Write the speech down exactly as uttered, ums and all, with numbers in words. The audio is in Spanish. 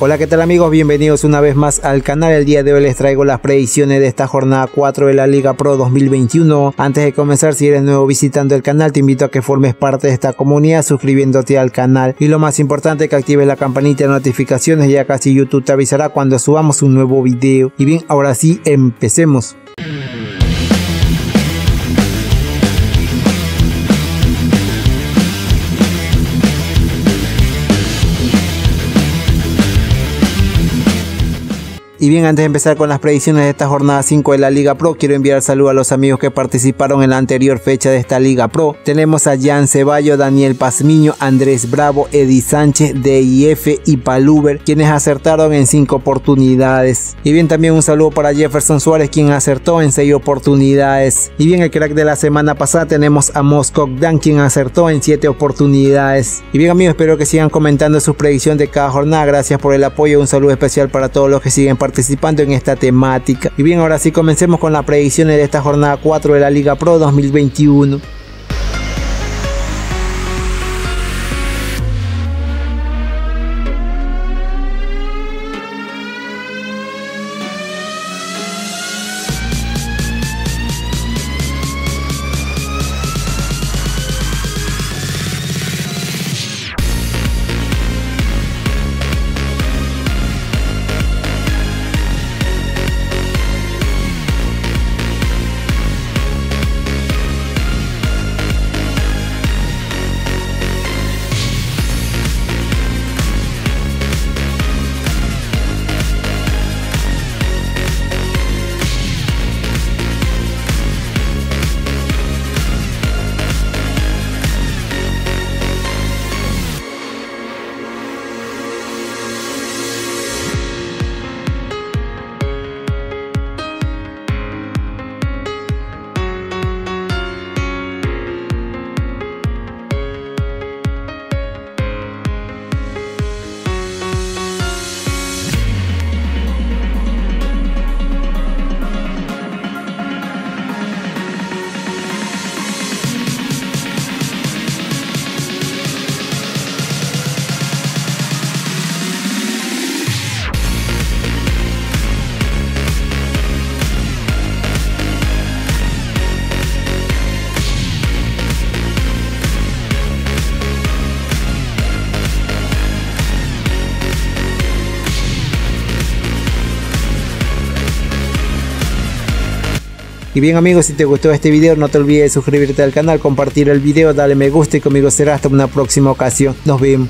Hola, qué tal amigos, bienvenidos una vez más al canal. El día de hoy les traigo las predicciones de esta jornada cuatro de la Liga Pro dos mil veintiuno. Antes de comenzar, si eres nuevo visitando el canal, te invito a que formes parte de esta comunidad suscribiéndote al canal, y lo más importante, que actives la campanita de notificaciones, ya que así YouTube te avisará cuando subamos un nuevo video. Y bien, ahora sí, empecemos. Y bien, antes de empezar con las predicciones de esta jornada cinco de la Liga Pro, quiero enviar saludos a los amigos que participaron en la anterior fecha de esta Liga Pro. Tenemos a Jan Ceballo, Daniel Pazmiño, Andrés Bravo, Eddie Sánchez, D I F y Paluber, quienes acertaron en cinco oportunidades. Y bien, también un saludo para Jefferson Suárez, quien acertó en seis oportunidades. Y bien, el crack de la semana pasada tenemos a Moscog Dan, quien acertó en siete oportunidades. Y bien amigos, espero que sigan comentando sus predicciones de cada jornada. Gracias por el apoyo. Un saludo especial para todos los que siguen participando participando en esta temática. Y bien, ahora sí comencemos con las predicciones de esta jornada cuatro de la Liga Pro dos mil veintiuno. Y bien amigos, si te gustó este video no te olvides de suscribirte al canal, compartir el video, dale me gusta y conmigo será hasta una próxima ocasión. Nos vemos.